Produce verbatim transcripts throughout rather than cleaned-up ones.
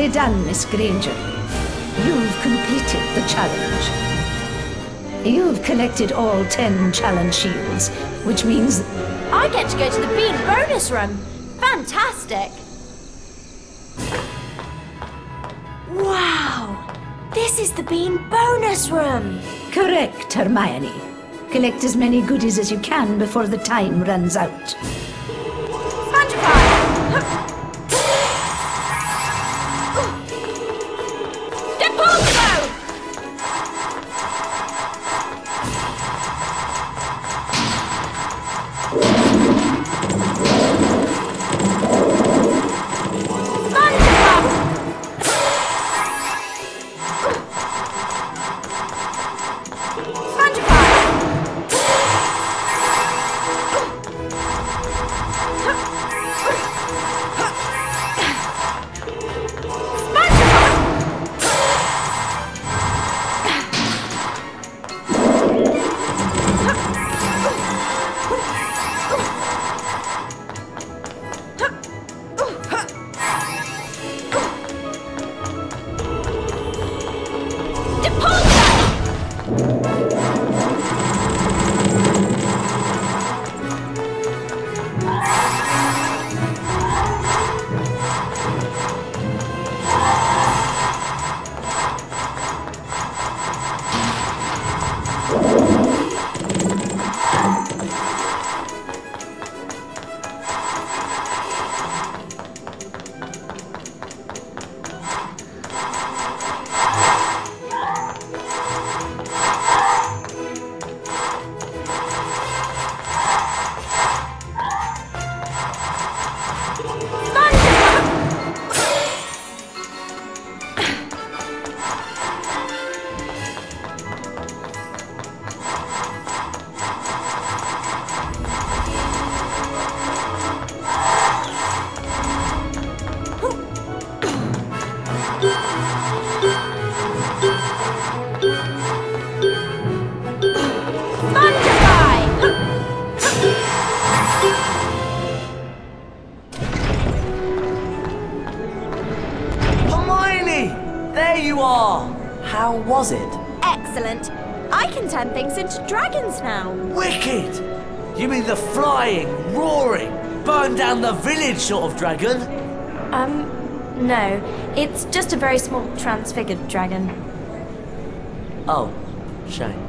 Nicely done, Miss Granger. You've completed the challenge. You've collected all ten challenge shields, which means... I get to go to the Bean bonus room! Fantastic! Wow! This is the Bean bonus room! Correct, Hermione. Collect as many goodies as you can before the time runs out. Was it? Excellent. I can turn things into dragons now. Wicked! You mean the flying, roaring, burn down the village sort of dragon? Um, no. It's just a very small transfigured dragon. Oh, shame.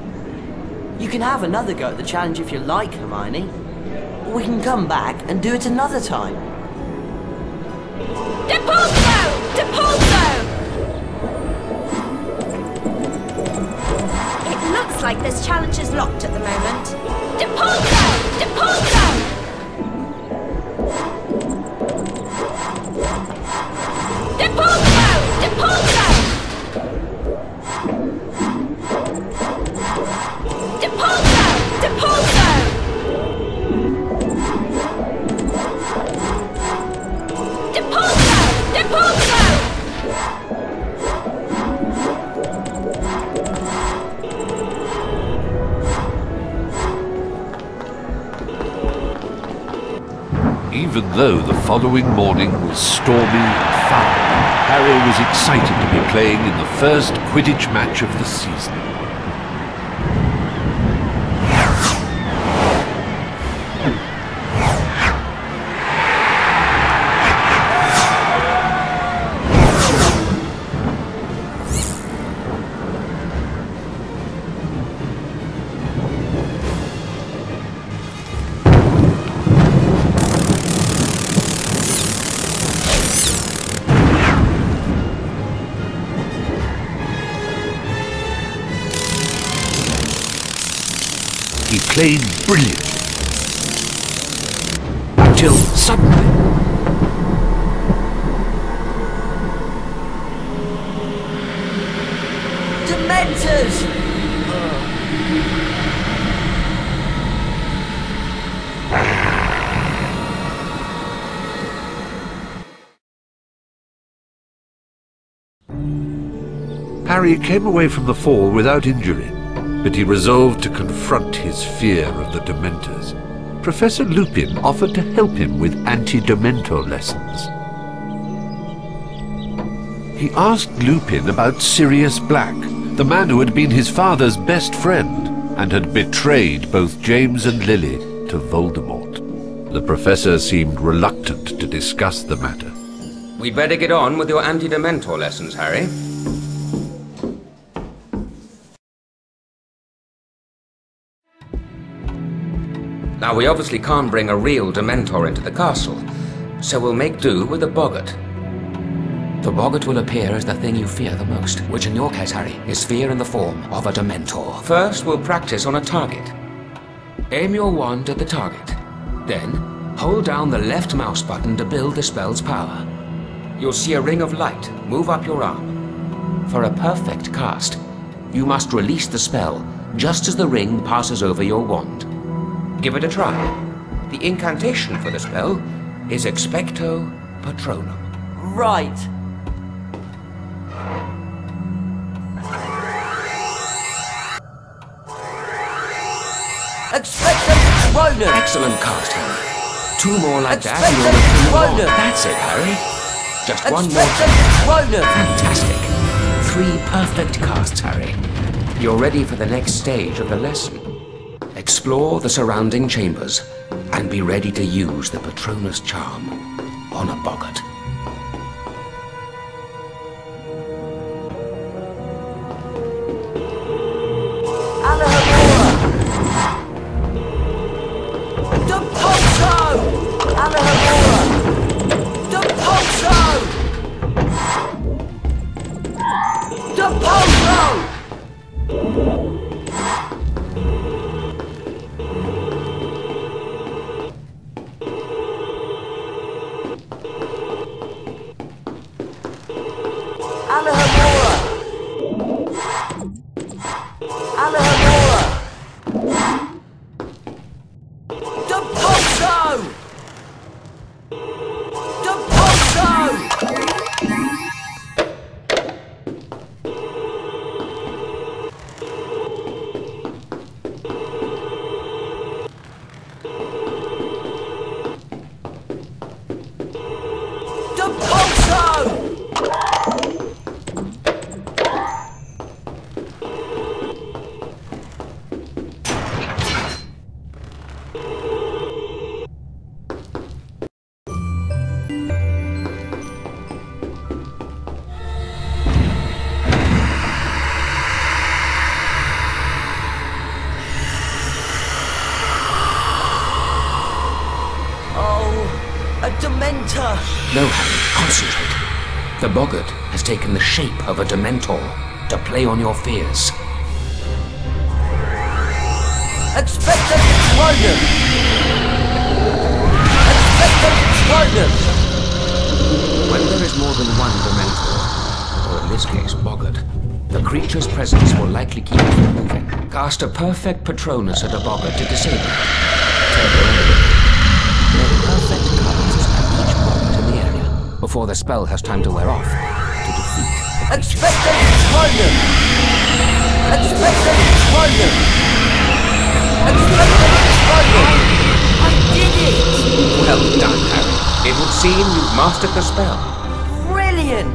You can have another go at the challenge if you like, Hermione. We can come back and do it another time. Depulso! Depulso! Looks like this challenge is locked at the moment. Depulso! Depulso! Depulso! Depulso! Depulso! Depulso! Depulso! Depulso! Even though the following morning was stormy and foul, Harry was excited to be playing in the first Quidditch match of the season. Played brilliantly, until suddenly... Dementors! Harry came away from the fall without injury, but he resolved to confront his fear of the Dementors. Professor Lupin offered to help him with anti-Dementor lessons. he asked Lupin about Sirius Black, the man who had been his father's best friend and had betrayed both James and Lily to Voldemort. The Professor seemed reluctant to discuss the matter. We'd better get on with your anti-dementor lessons, Harry. Now, we obviously can't bring a real Dementor into the castle, so we'll make do with a Boggart. The Boggart will appear as the thing you fear the most, which in your case, Harry, is fear in the form of a Dementor. First, we'll practice on a target. Aim your wand at the target. Then, hold down the left mouse button to build the spell's power. You'll see a ring of light move up your arm. For a perfect cast, you must release the spell just as the ring passes over your wand. Give it a try. The incantation for the spell is Expecto Patronum. Right. Expecto Patronum! Excellent cast, Harry. Two more like that and you'll return the wand. That's it, Harry. Just Expecto one more. Patronum. Fantastic. Three perfect casts, Harry. You're ready for the next stage of the lesson. Explore the surrounding chambers and be ready to use the Patronus charm on a Boggart. No, Harry, concentrate. The Boggart has taken the shape of a Dementor to play on your fears. Expecto Patronum! Expecto Patronum! When there is more than one Dementor, or in this case, Boggart, the creature's presence will likely keep you from moving. Cast a perfect Patronus at a Boggart to disable it. Take a perfect cast at each Boggart before the spell has time to wear off, to defeat the creature. Expecto Patronum! Expecto Patronum! Expecto Patronum! I did it! Well done, Harry. It would seem you've mastered the spell. Brilliant!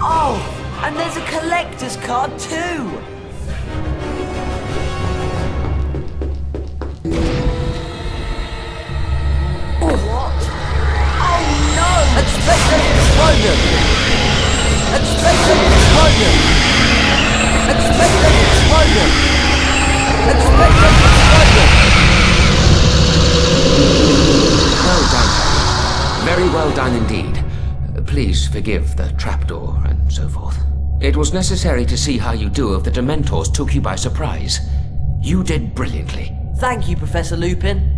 Oh, and there's a collector's card too! Expecto Patronum! Expecto Patronum! Expecto Patronum! Expecto Patronum! Well done, Harry. Very well done indeed. Please forgive the trapdoor and so forth. It was necessary to see how you do if the Dementors took you by surprise. You did brilliantly. Thank you, Professor Lupin.